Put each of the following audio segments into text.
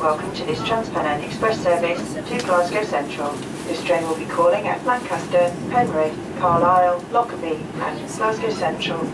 Welcome to this TransPennine Express service to Glasgow Central. This train will be calling at Lancaster, Penrith, Carlisle, Lockerbie and Glasgow Central.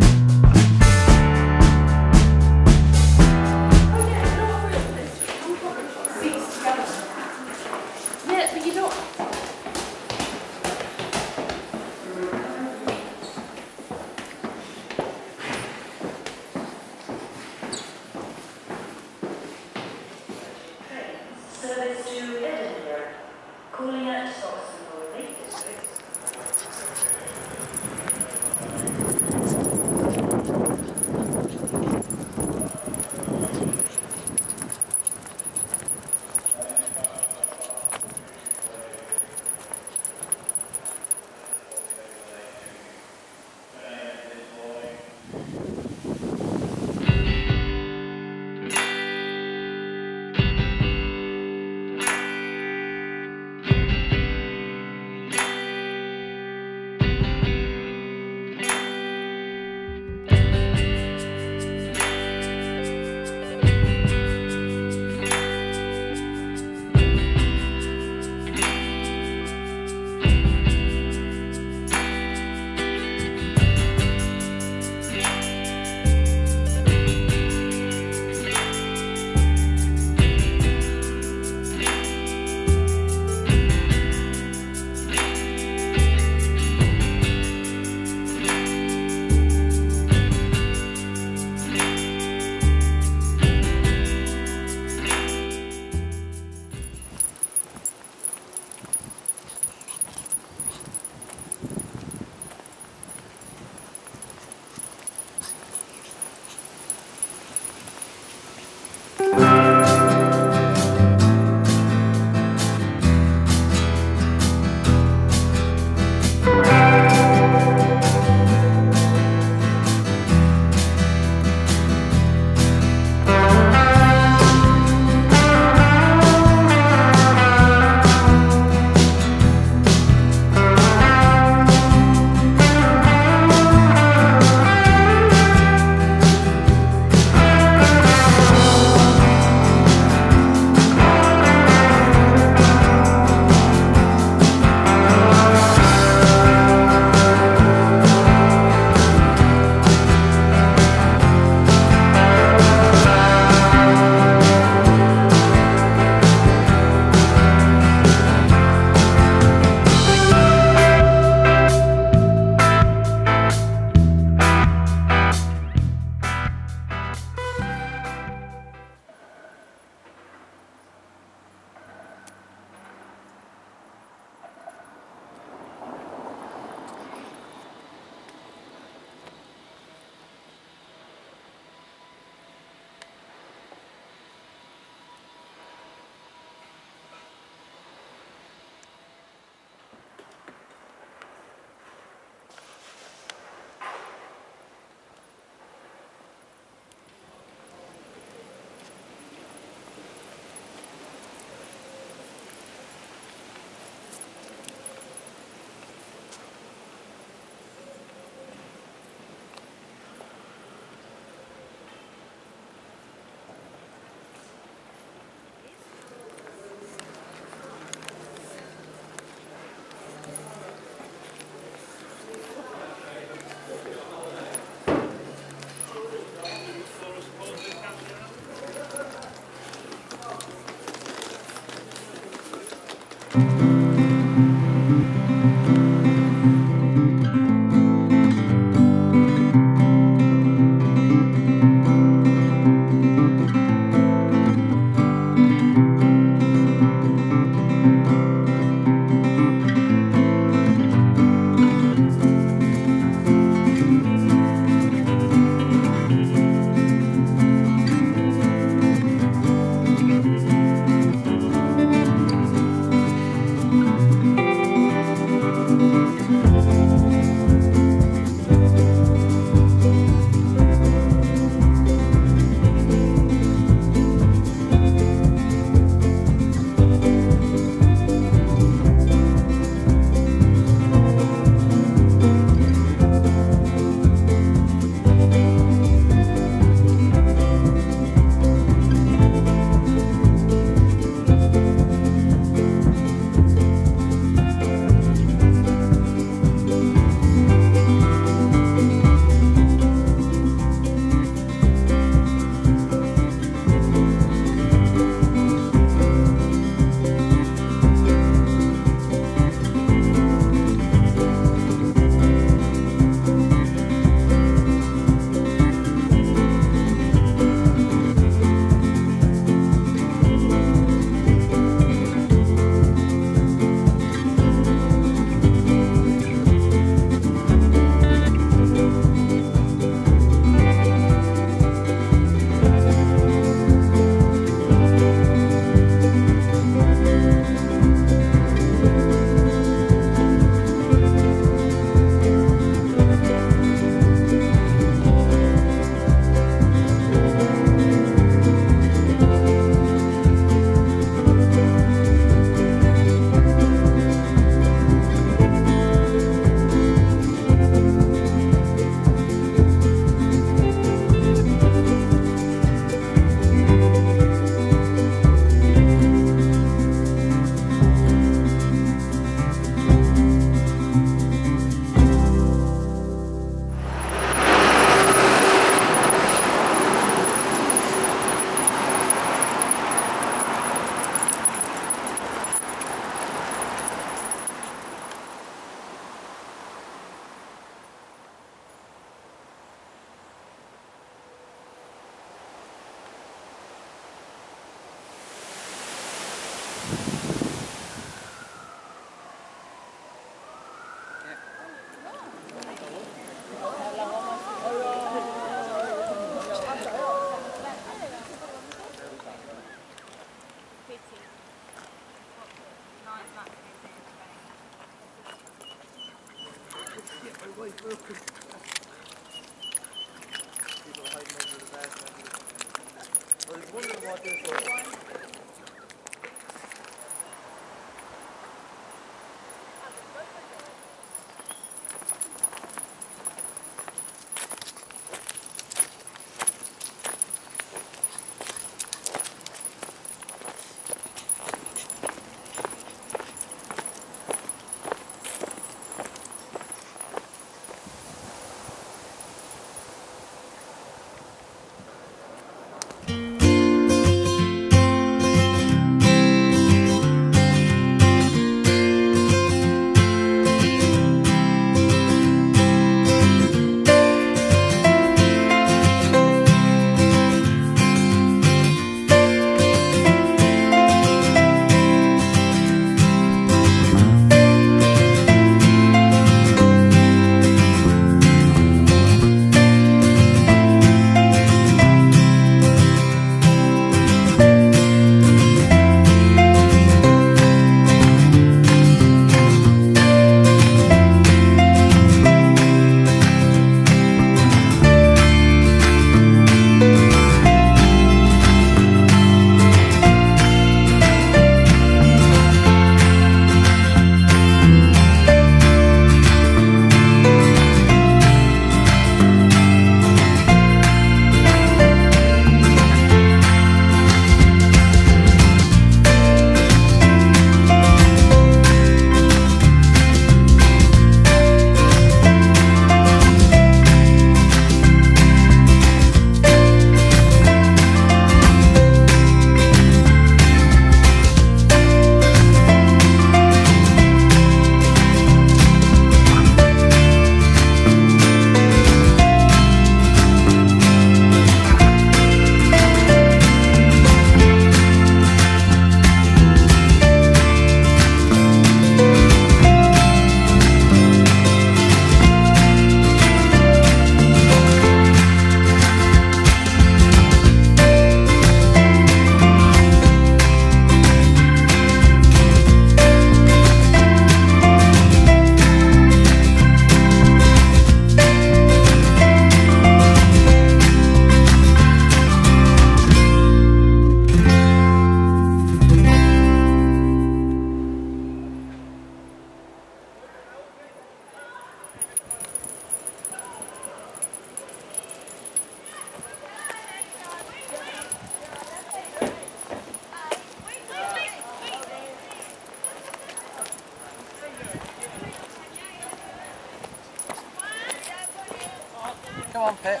Come on, Pip.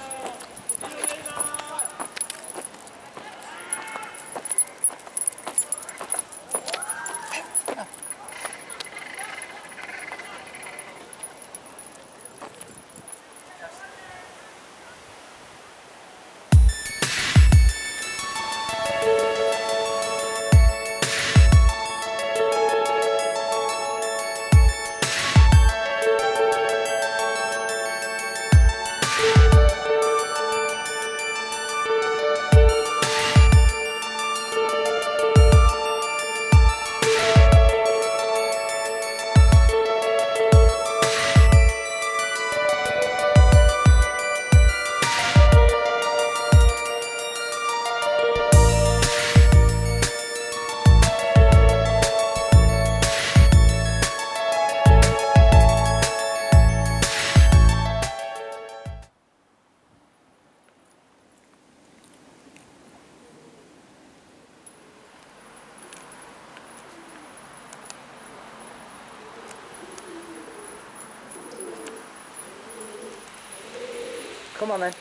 Come on then.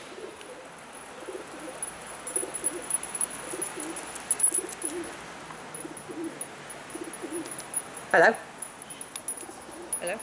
Hello. Hello.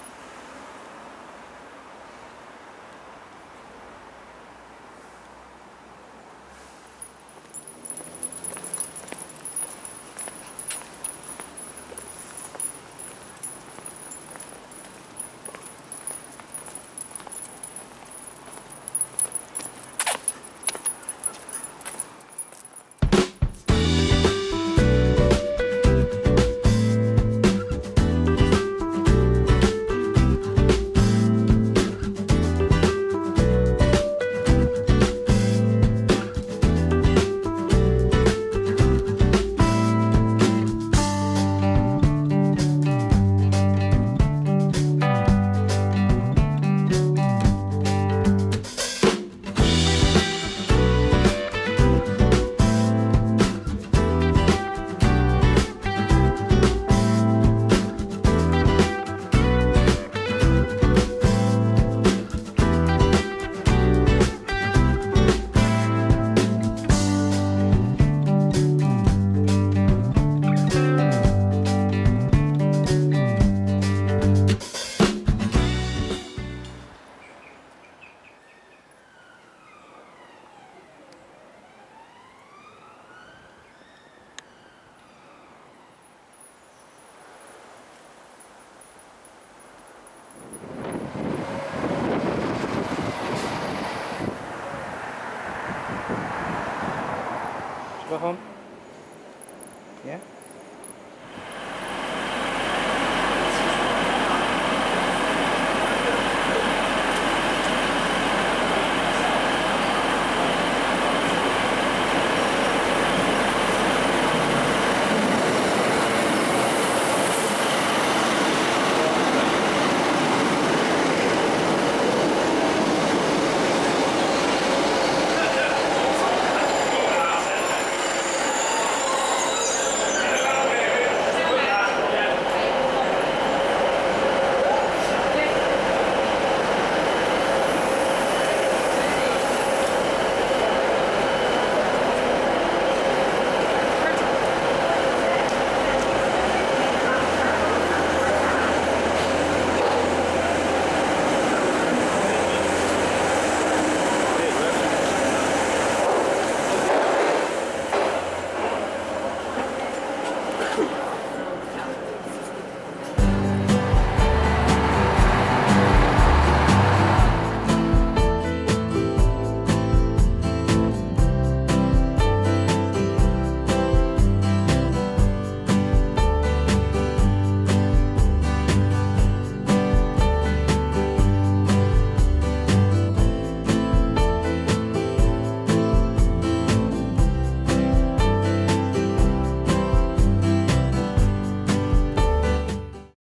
go home. Yeah.